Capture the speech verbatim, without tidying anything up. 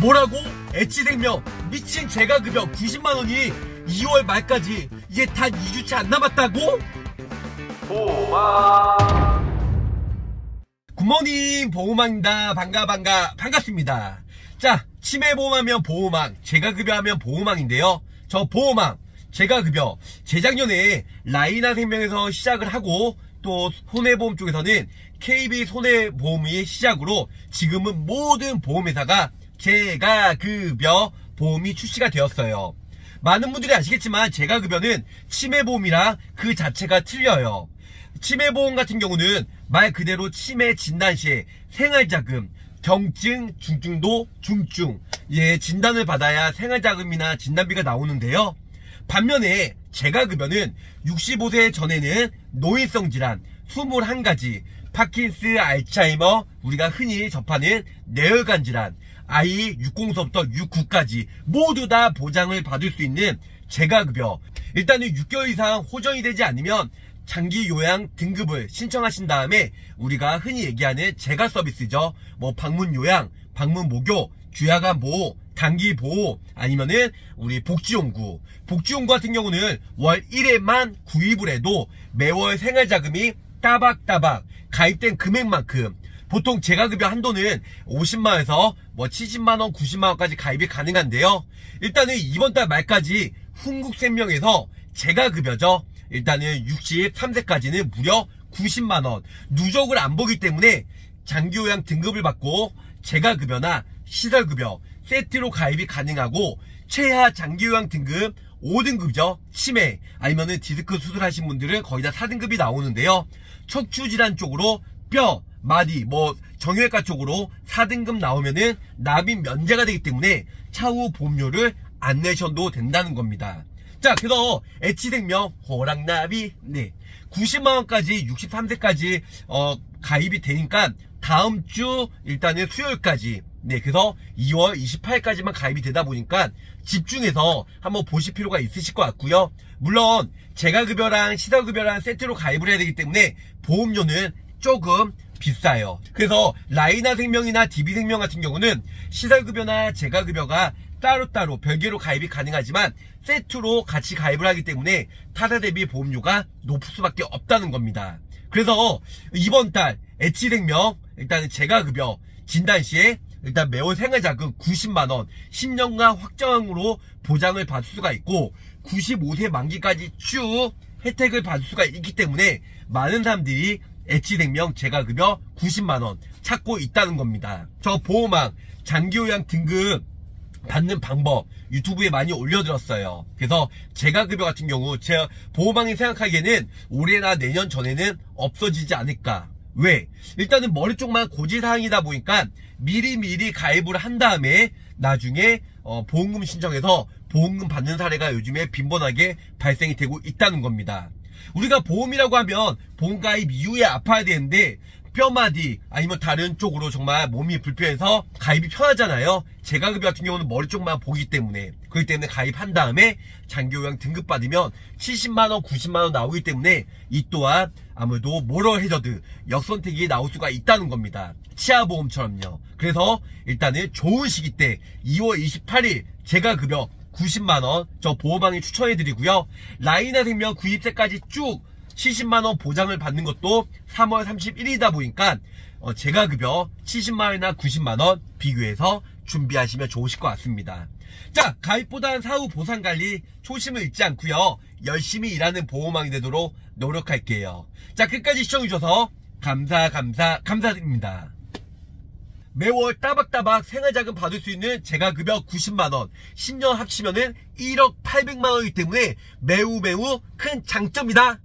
뭐라고? 애치생명 미친 재가급여 구십만 원이 이월 말까지 이제 단 이 주째 안 남았다고? 보험왕 굿모닝 보험왕입니다. 반가 반가 반갑습니다. 자, 치매보험하면 보험왕, 재가급여하면 보험왕인데요, 저 보험왕 재가급여 재작년에 라이나생명에서 시작을 하고 또 손해보험 쪽에서는 케이비 손해보험이 시작으로 지금은 모든 보험회사가 재가급여 보험이 출시가 되었어요. 많은 분들이 아시겠지만 재가급여는 치매보험이랑 그 자체가 틀려요. 치매보험 같은 경우는 말 그대로 치매 진단 시에 생활자금, 경증, 중증도, 중증 예 진단을 받아야 생활자금이나 진단비가 나오는데요. 반면에 재가급여는 육십오 세 전에는 노인성 질환 이십일 가지, 파킨스, 알츠하이머, 우리가 흔히 접하는 뇌혈관 질환, 아이 육십 세부터 육십구까지 모두 다 보장을 받을 수 있는 재가급여. 일단은 육 개월 이상 호전이 되지 않으면 장기 요양 등급을 신청하신 다음에 우리가 흔히 얘기하는 재가 서비스죠. 뭐 방문 요양, 방문 모교, 귀화간 보호, 단기 보호, 아니면은 우리 복지용구. 복지용구 같은 경우는 월 일 회만 구입을 해도 매월 생활자금이 따박따박 가입된 금액만큼, 보통 재가급여 한도는 오십만원에서 뭐 칠십만원, 구십만원까지 가입이 가능한데요. 일단은 이번 달 말까지 흥국생명에서 재가급여죠. 일단은 육십삼 세까지는 무려 구십만원. 누적을 안 보기 때문에 장기요양 등급을 받고 재가급여나 시설급여 세트로 가입이 가능하고, 최하 장기요양 등급 오 등급이죠. 치매 아니면은 디스크 수술하신 분들은 거의 다 사 등급이 나오는데요. 척추질환 쪽으로 뼈, 마디, 뭐 정형외과 쪽으로 사 등급 나오면은 납입 면제가 되기 때문에 차후 보험료를 안 내셔도 된다는 겁니다. 자, 그래서 애치생명 호랑나비 네 구십만원까지 육십삼 세까지 어 가입이 되니까 다음 주 일단은 수요일까지, 네 그래서 이월 이십팔일까지만 가입이 되다 보니까 집중해서 한번 보실 필요가 있으실 것 같고요. 물론 재가급여랑 시설급여랑 세트로 가입을 해야 되기 때문에 보험료는 조금 비싸요. 그래서 라이나생명이나 디비생명 같은 경우는 시설급여나 재가급여가 따로따로 별개로 가입이 가능하지만 세트로 같이 가입을 하기 때문에 타사 대비 보험료가 높을 수밖에 없다는 겁니다. 그래서 이번 달 애치생명 일단은 재가급여 진단 시에 일단 매월 생활자금 구십만원 십 년간 확정으로 보장을 받을 수가 있고, 구십오 세 만기까지 쭉 혜택을 받을 수가 있기 때문에 많은 사람들이 애치생명 재가급여 구십만원 찾고 있다는 겁니다. 저 보험왕 장기요양 등급 받는 방법 유튜브에 많이 올려드렸어요. 그래서 재가급여 같은 경우 제 보험왕이 생각하기에는 올해나 내년 전에는 없어지지 않을까. 왜? 일단은 머리 쪽만 고지사항이다 보니까 미리미리 가입을 한 다음에 나중에 어, 보험금 신청해서 보험금 받는 사례가 요즘에 빈번하게 발생이 되고 있다는 겁니다. 우리가 보험이라고 하면 보험 가입 이후에 아파야 되는데 뼈마디 아니면 다른 쪽으로 정말 몸이 불편해서 가입이 편하잖아요. 재가급여 같은 경우는 머리 쪽만 보기 때문에, 그렇기 때문에 가입한 다음에 장기요양 등급 받으면 칠십만원, 구십만원 나오기 때문에 이 또한 아무래도 모럴 해저드, 역선택이 나올 수가 있다는 겁니다. 치아보험처럼요. 그래서 일단은 좋은 시기 때 이월 이십팔일 재가급여 구십만원 저 보험왕이 추천해드리고요. 라이나생명 구입세까지 쭉 칠십만원 보장을 받는 것도 삼월 삼십일일이다 보니까 어, 재가급여 칠십만원이나 구십만원 비교해서 준비하시면 좋으실 것 같습니다. 자, 가입보단 사후 보상관리 초심을 잃지 않고요, 열심히 일하는 보험왕이 되도록 노력할게요. 자, 끝까지 시청해주셔서 감사 감사 감사드립니다. 매월 따박따박 생활자금 받을 수 있는 재가급여 구십만원 십 년 합치면은 일억 팔백만원이기 때문에 매우 매우 큰 장점이다.